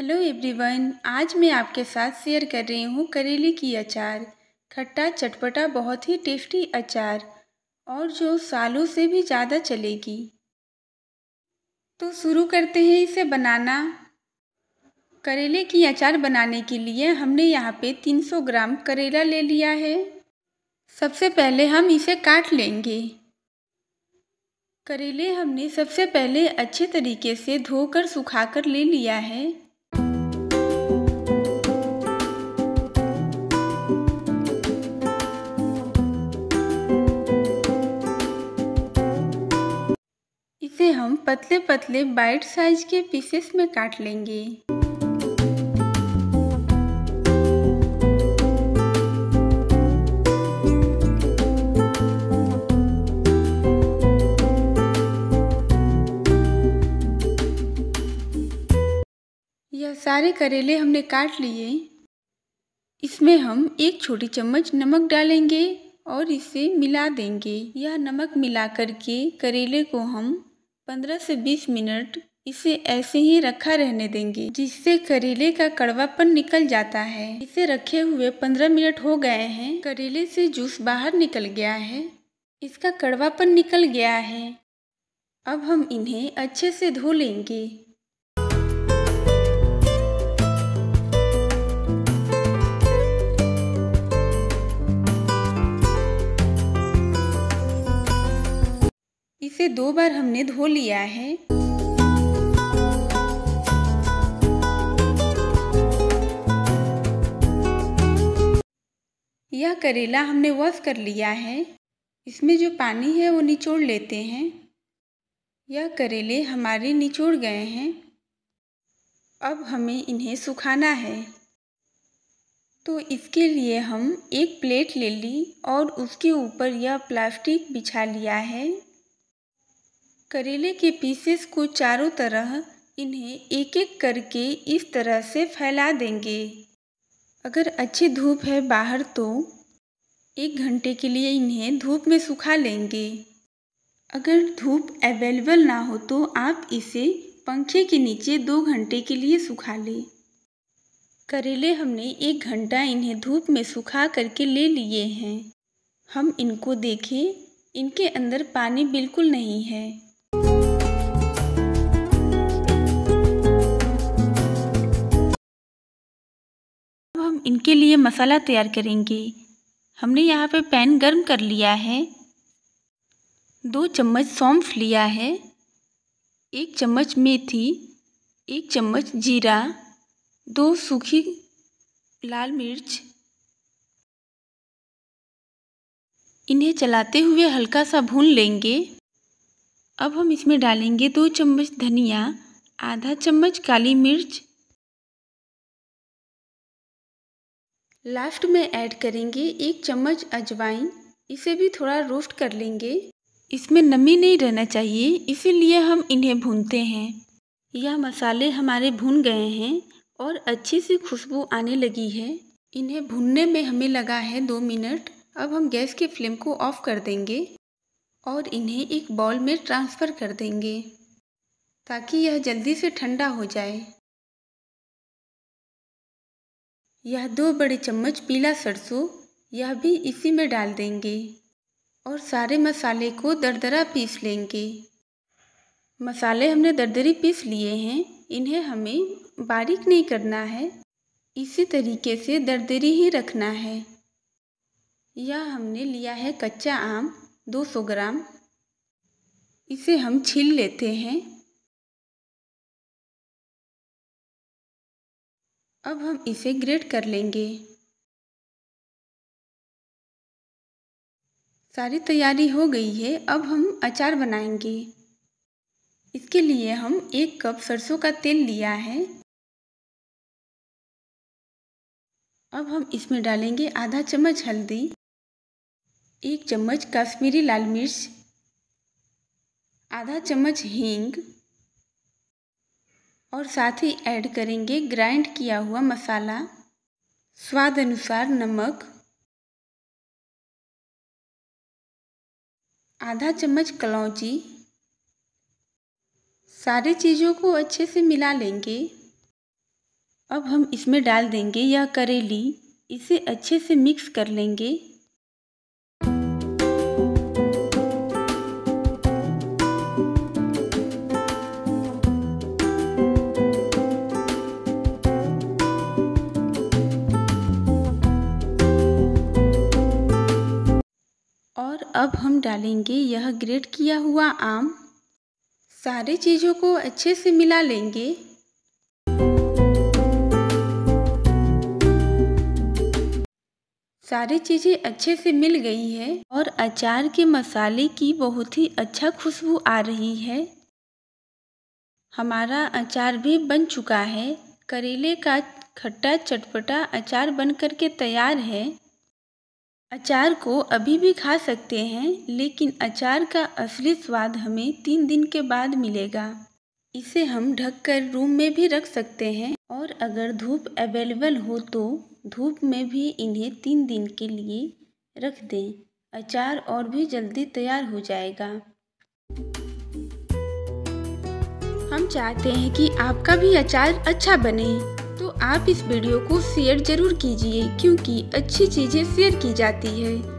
Hello everyone, आज मैं आपके साथ शेयर कर रही हूँ करेले की अचार। खट्टा चटपटा बहुत ही टेस्टी अचार और जो सालों से भी ज़्यादा चलेगी। तो शुरू करते हैं इसे बनाना। करेले की अचार बनाने के लिए हमने यहाँ पे 300 ग्राम करेला ले लिया है। सबसे पहले हम इसे काट लेंगे। करेले हमने सबसे पहले अच्छे तरीके से धोकर सुखाकर ले लिया है। इसे हम पतले पतले बाइट साइज के पीसेस में काट लेंगे। यह सारे करेले हमने काट लिए। इसमें हम एक छोटी चम्मच नमक डालेंगे और इसे मिला देंगे। यह नमक मिलाकर के करेले को हम 15 से 20 मिनट इसे ऐसे ही रखा रहने देंगे, जिससे करेले का कड़वापन निकल जाता है। इसे रखे हुए 15 मिनट हो गए हैं। करेले से जूस बाहर निकल गया है, इसका कड़वापन निकल गया है। अब हम इन्हें अच्छे से धो लेंगे। इसे 2 बार हमने धो लिया है। यह करेला हमने वॉश कर लिया है। इसमें जो पानी है वो निचोड़ लेते हैं। यह करेले हमारे निचोड़ गए हैं। अब हमें इन्हें सुखाना है, तो इसके लिए हम एक प्लेट ले ली और उसके ऊपर यह प्लास्टिक बिछा लिया है। करेले के पीसेस को चारों तरह इन्हें एक एक करके इस तरह से फैला देंगे। अगर अच्छी धूप है बाहर तो 1 घंटे के लिए इन्हें धूप में सुखा लेंगे। अगर धूप अवेलेबल ना हो तो आप इसे पंखे के नीचे 2 घंटे के लिए सुखा लें। करेले हमने 1 घंटा इन्हें धूप में सुखा करके ले लिए हैं। हम इनको देखें, इनके अंदर पानी बिल्कुल नहीं है। अब हम इनके लिए मसाला तैयार करेंगे। हमने यहाँ पे पैन गर्म कर लिया है। 2 चम्मच सौंफ लिया है, 1 चम्मच मेथी, 1 चम्मच जीरा, 2 सूखी लाल मिर्च। इन्हें चलाते हुए हल्का सा भून लेंगे। अब हम इसमें डालेंगे 2 चम्मच धनिया, आधा चम्मच काली मिर्च। लास्ट में ऐड करेंगे 1 चम्मच अजवाइन। इसे भी थोड़ा रोस्ट कर लेंगे। इसमें नमी नहीं रहना चाहिए, इसीलिए हम इन्हें भूनते हैं। यह मसाले हमारे भून गए हैं और अच्छी सी खुशबू आने लगी है। इन्हें भूनने में हमें लगा है 2 मिनट। अब हम गैस के फ्लेम को ऑफ कर देंगे और इन्हें एक बाउल में ट्रांसफ़र कर देंगे ताकि यह जल्दी से ठंडा हो जाए। यह 2 बड़े चम्मच पीला सरसों, यह भी इसी में डाल देंगे और सारे मसाले को दरदरा पीस लेंगे। मसाले हमने दरदरी पीस लिए हैं, इन्हें हमें बारीक नहीं करना है, इसी तरीके से दरदरी ही रखना है। यह हमने लिया है कच्चा आम 200 ग्राम, इसे हम छील लेते हैं। अब हम इसे ग्रेट कर लेंगे। सारी तैयारी हो गई है। अब हम अचार बनाएंगे। इसके लिए हम 1 कप सरसों का तेल लिया है। अब हम इसमें डालेंगे आधा चम्मच हल्दी, 1 चम्मच कश्मीरी लाल मिर्च, आधा चम्मच हींग और साथ ही ऐड करेंगे ग्राइंड किया हुआ मसाला, स्वाद अनुसार नमक, आधा चम्मच कलौंजी। सारी चीज़ों को अच्छे से मिला लेंगे। अब हम इसमें डाल देंगे या करेली, इसे अच्छे से मिक्स कर लेंगे। और अब हम डालेंगे यह ग्रेट किया हुआ आम। सारे चीज़ों को अच्छे से मिला लेंगे। सारी चीज़ें अच्छे से मिल गई है और अचार के मसाले की बहुत ही अच्छा खुशबू आ रही है। हमारा अचार भी बन चुका है। करेले का खट्टा चटपटा अचार बन करके तैयार है। अचार को अभी भी खा सकते हैं, लेकिन अचार का असली स्वाद हमें 3 दिन के बाद मिलेगा। इसे हम ढककर रूम में भी रख सकते हैं और अगर धूप अवेलेबल हो तो धूप में भी इन्हें 3 दिन के लिए रख दें। अचार और भी जल्दी तैयार हो जाएगा। हम चाहते हैं कि आपका भी अचार अच्छा बने, तो आप इस वीडियो को शेयर जरूर कीजिए, क्योंकि अच्छी चीज़ें शेयर की जाती है।